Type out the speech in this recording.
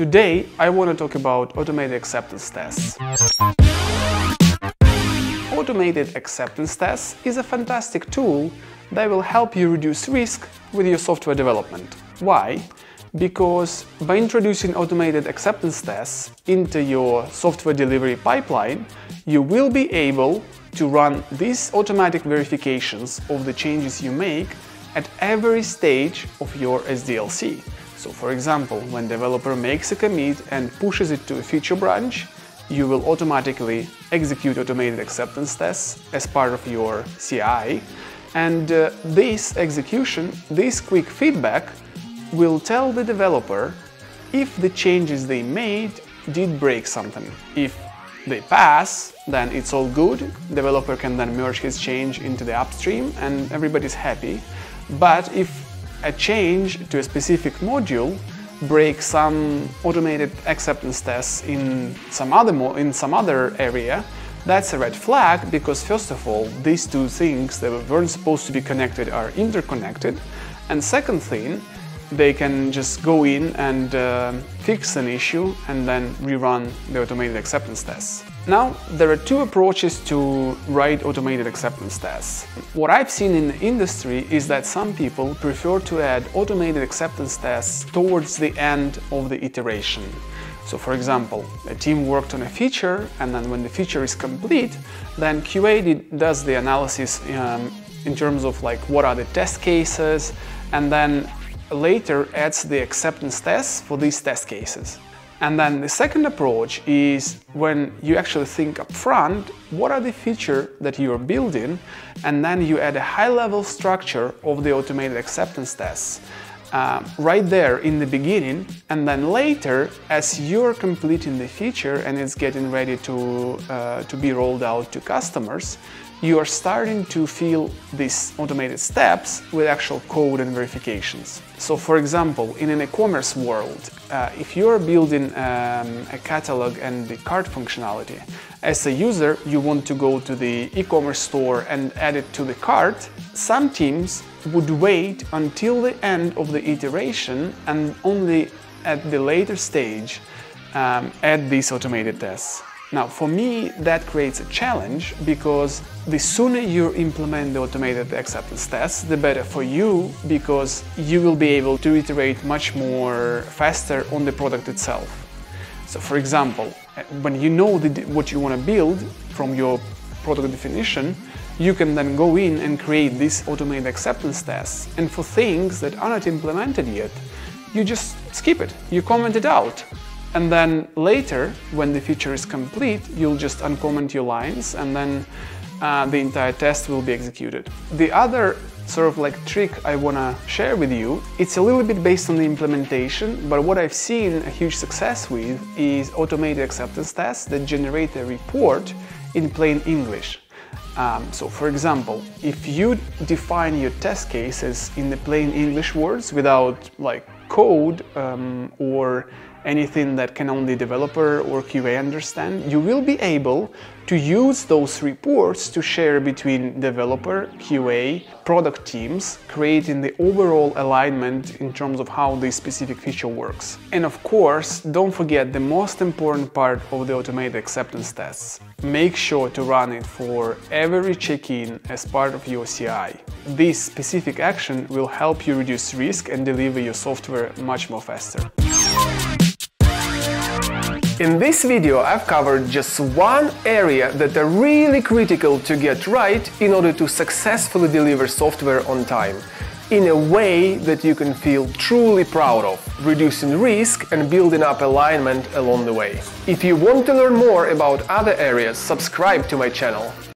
Today, I want to talk about automated acceptance tests. Automated acceptance tests is a fantastic tool that will help you reduce risk with your software development. Why? Because by introducing automated acceptance tests into your software delivery pipeline, you will be able to run these automatic verifications of the changes you make at every stage of your SDLC. So, for example, when developer makes a commit and pushes it to a feature branch, you will automatically execute automated acceptance tests as part of your CI. And this quick feedback will tell the developer if the changes they made did break something. If they pass, then it's all good. Developer can then merge his change into the upstream and everybody's happy. But if a change to a specific module breaks some automated acceptance tests in some other area, that's a red flag, because first of all, these two things that weren't supposed to be connected are interconnected, and second thing, they can just go in and fix an issue and then rerun the automated acceptance tests. Now, there are two approaches to write automated acceptance tests. What I've seen in the industry is that some people prefer to add automated acceptance tests towards the end of the iteration. So, for example, a team worked on a feature, and then when the feature is complete, then QA does the analysis in terms of like what are the test cases, and then later adds the acceptance tests for these test cases. And then the second approach is when you actually think upfront what are the features that you are building, and then you add a high-level structure of the automated acceptance tests right there in the beginning, and then later, as you're completing the feature and it's getting ready to be rolled out to customers, you are starting to fill these automated steps with actual code and verifications. So, for example, in an e-commerce world, if you're building a catalog and the cart functionality, as a user, you want to go to the e-commerce store and add it to the cart, some teams would wait until the end of the iteration and only at the later stage add these automated tests. Now, for me, that creates a challenge, because the sooner you implement the automated acceptance tests, the better for you, because you will be able to iterate much more faster on the product itself. So, for example, when you know what you want to build from your product definition, you can then go in and create these automated acceptance tests. And for things that are not implemented yet, you just skip it, you comment it out. And then later, when the feature is complete, you'll just uncomment your lines, and then the entire test will be executed. The other sort of like trick I want to share with you, it's a little bit based on the implementation, but what I've seen a huge success with is automated acceptance tests that generate a report in plain English. So, for example, if you define your test cases in the plain English words without like code or anything that can only developer or QA understand, you will be able to use those reports to share between developer, QA, product teams, creating the overall alignment in terms of how this specific feature works. And of course, don't forget the most important part of the automated acceptance tests. Make sure to run it for every check-in as part of your CI. This specific action will help you reduce risk and deliver your software much more faster. In this video, I've covered just one area that are really critical to get right in order to successfully deliver software on time, in a way that you can feel truly proud of, reducing risk and building up alignment along the way. If you want to learn more about other areas, subscribe to my channel.